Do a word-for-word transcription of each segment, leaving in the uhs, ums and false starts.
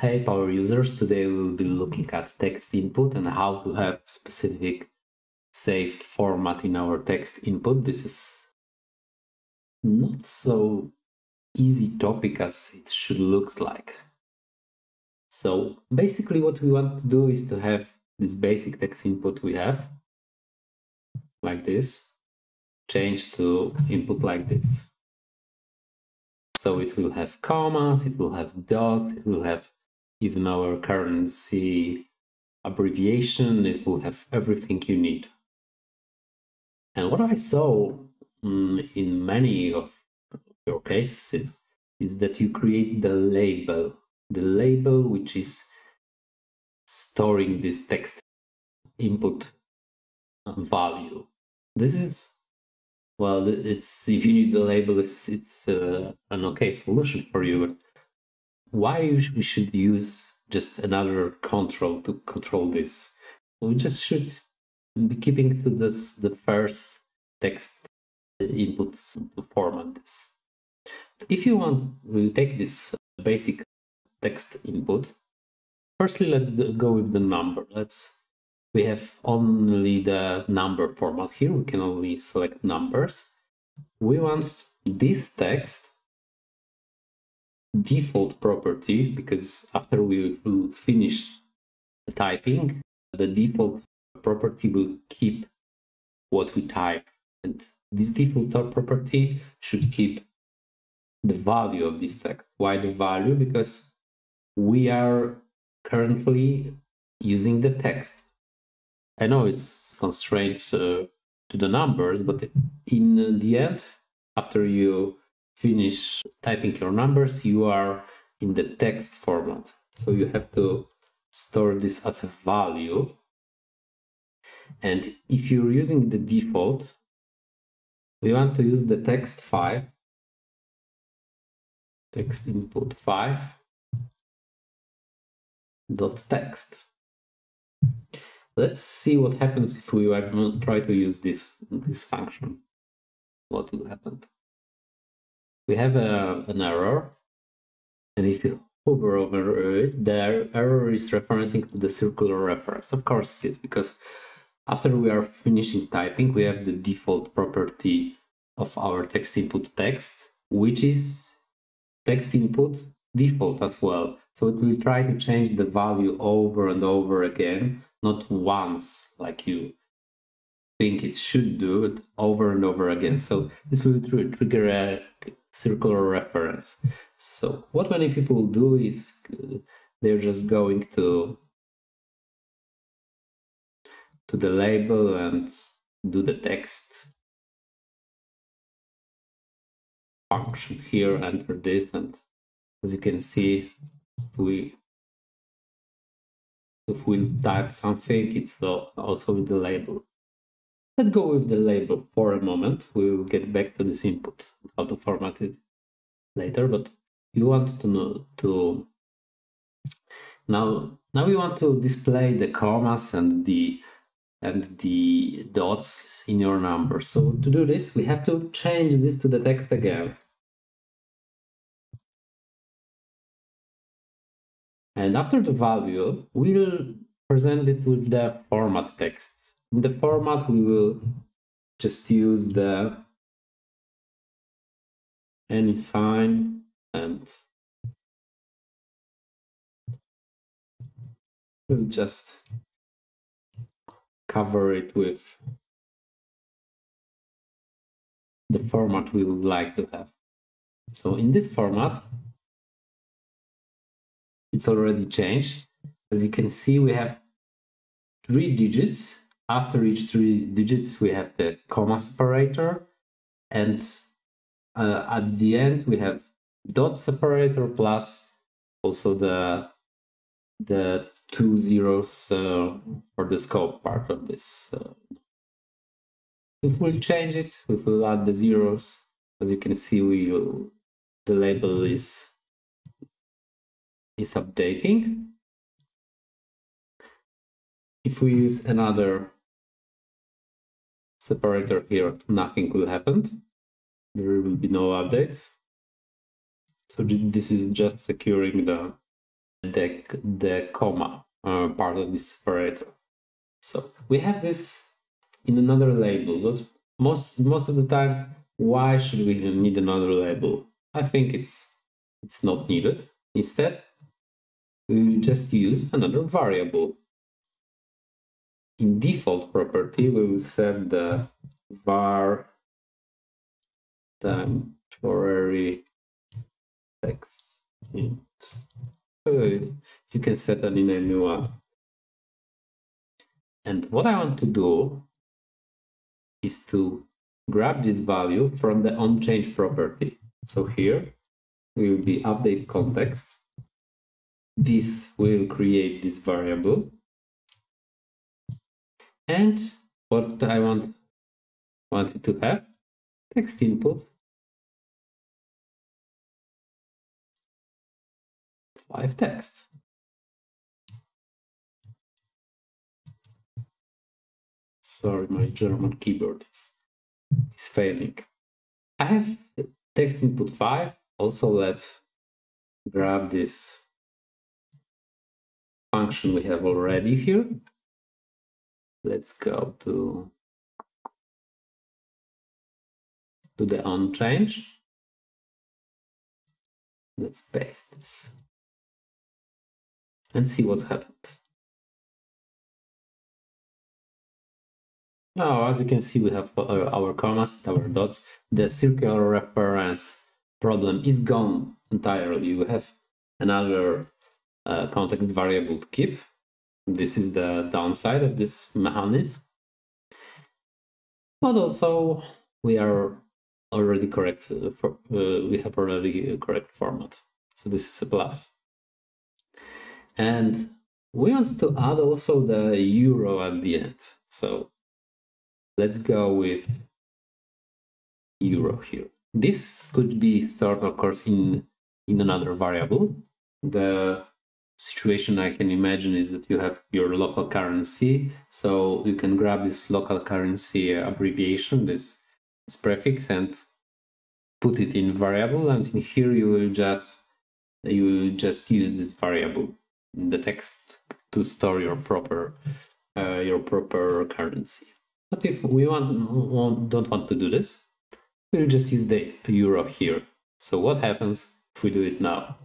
Hey power users, today we will be looking at text input and how to have specific saved format in our text input. This is not so easy topic as it should look like. So basically what we want to do is to have this basic text input we have like this, change to input like this. So it will have commas, it will have dots, it will have even our currency abbreviation, it will have everything you need. And what I saw mm, in many of your cases is, is that you create the label, the label which is storing this text input value. This is, well, it's, if you need the label, it's, it's uh, an okay solution for you. But why we should use just another control to control this? We just should be keeping to this, the first text inputs to format this. If you want, we'll take this basic text input. Firstly, let's go with the number. Let's, we have only the number format here. We can only select numbers. We want this text default property, because after we will finish typing, the default property will keep what we type, and this default property should keep the value of this text. Why the value? Because we are currently using the text. I know it's constrained uh, to the numbers, but in the end, after you finish typing your numbers, you are in the text format. So you have to store this as a value. And if you're using the default, we want to use the text five, text input five dot text. Let's see what happens if we try to use this, this function. What will happen? We have a, an error, and if you hover over it, the error is referencing to the circular reference. Of course it is, because after we are finishing typing, we have the default property of our text input text, which is text input default as well. So it will try to change the value over and over again, not once like you think it should do, it over and over again. So this will tr trigger a circular reference. So what many people do is uh, they're just going to to the label and do the text function here, enter this, and as you can see, we if we type something, it's also with the label. Let's go with the label for a moment. We will get back to this input, how to format it later, but you want to know to now now we want to display the commas and the and the dots in your number. So to do this, we have to change this to the text again. And after the value, we'll present it with the format text. In the format, we will just use the any sign and we'll just cover it with the format we would like to have. So in this format, it's already changed. As you can see, we have three digits. After each three digits, we have the comma separator, and uh, at the end we have dot separator plus also the the two zeros uh, for the scope part of this. Uh, if we'll change it, if we'll add the zeros, as you can see, we will, the label is is updating. If we use another separator here, nothing will happen. There will be no updates. So this is just securing the the, the comma uh, part of this separator. So we have this in another label, but most most of the times, why should we need another label? I think it's it's not needed. Instead, we just use another variable. In default property, we will set the var temporary text int. You can set any name you want. And what I want to do is to grab this value from the onChange property. So here will be update context. This will create this variable. And what I want wanted to have, text input five text. Sorry, my German keyboard is, is failing. I have text input five. Also, let's grab this function we have already here. Let's go to, to the onChange. Let's paste this and see what's happened. Now, as you can see, we have our commas, our dots. The circular reference problem is gone entirely. We have another uh, context variable to keep. This is the downside of this mechanism. But also, we are already correct. Uh, for, uh, we have already a correct format. So this is a plus. And we want to add also the euro at the end. So let's go with euro here. This could be stored, of course, in, in another variable. The situation I can imagine is that you have your local currency. So you can grab this local currency abbreviation, this, this prefix, and put it in variable. And in here, you will just, you will just use this variable, the text, to store your proper, uh, your proper currency. But if we want, want, don't want to do this, we'll just use the euro here. So what happens if we do it now?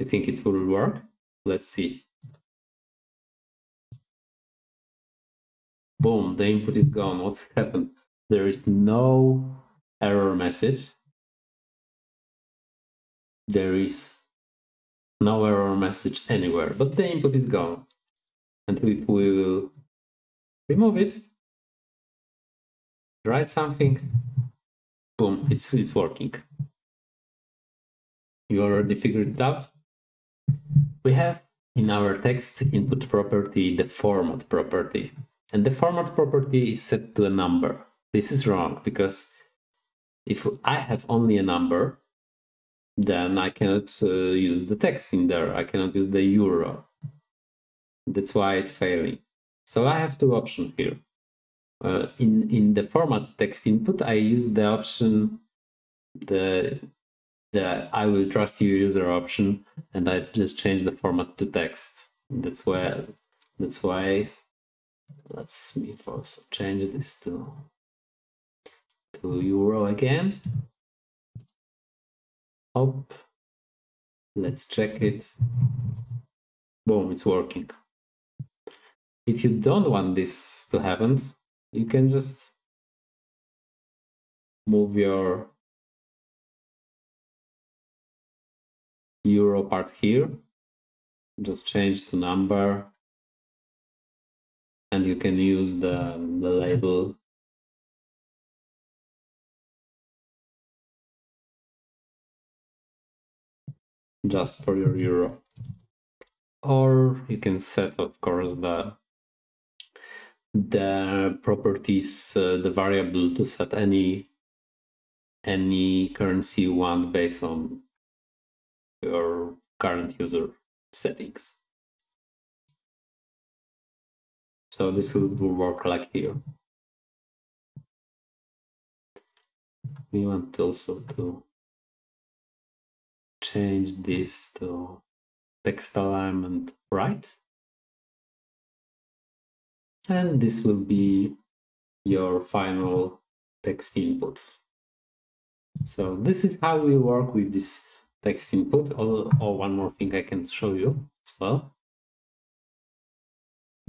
I think it will work. Let's see. Boom, the input is gone. What happened? There is no error message. There is no error message anywhere, but the input is gone. And if we will remove it, write something, boom, it's, it's working. You already figured it out. We have in our text input property, the format property. And the format property is set to a number. This is wrong, because if I have only a number, then I cannot uh, use the text in there. I cannot use the euro. That's why it's failing. So I have two options here. Uh, in, in the format text input, I use the option, the, the I will trust you user option, and I just change the format to text. That's why, that's why, let's me also change this to, to euro again. Hop, let's check it. Boom, it's working. If you don't want this to happen, you can just move your euro part here, just change to number, and you can use the, the label just for your euro. Or you can set, of course, the the properties, uh, the variable to set any any currency you want based on your current user settings. So this will work like here. We want also to change this to text alignment right. And this will be your final text input. So this is how we work with this text input. Or, or one more thing I can show you as well.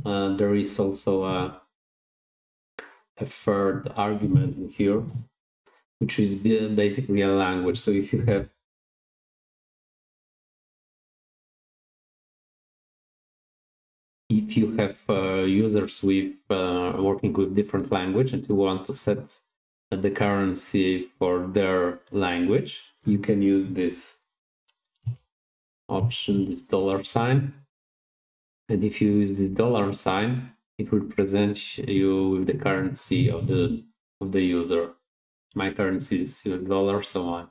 Uh, there is also a, a third argument in here, which is basically a language. So if you have If you have uh, users with uh, working with different language and you want to set the currency for their language, you can use this option, this dollar sign. And if you use this dollar sign, it will present you with the currency of the of the user. My currency is U S dollar, so I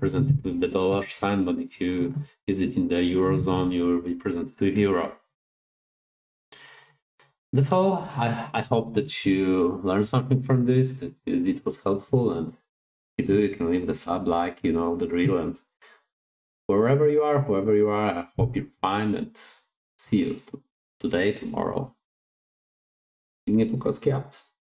present it with the dollar sign. But if you use it in the Eurozone, you will be presented with euro. That's all. I, I hope that you learned something from this, that it was helpful, and if you do, you can leave the sub, like, you know, the drill, and wherever you are, whoever you are, I hope you're fine, and see you today, tomorrow. Igor Pukowski out.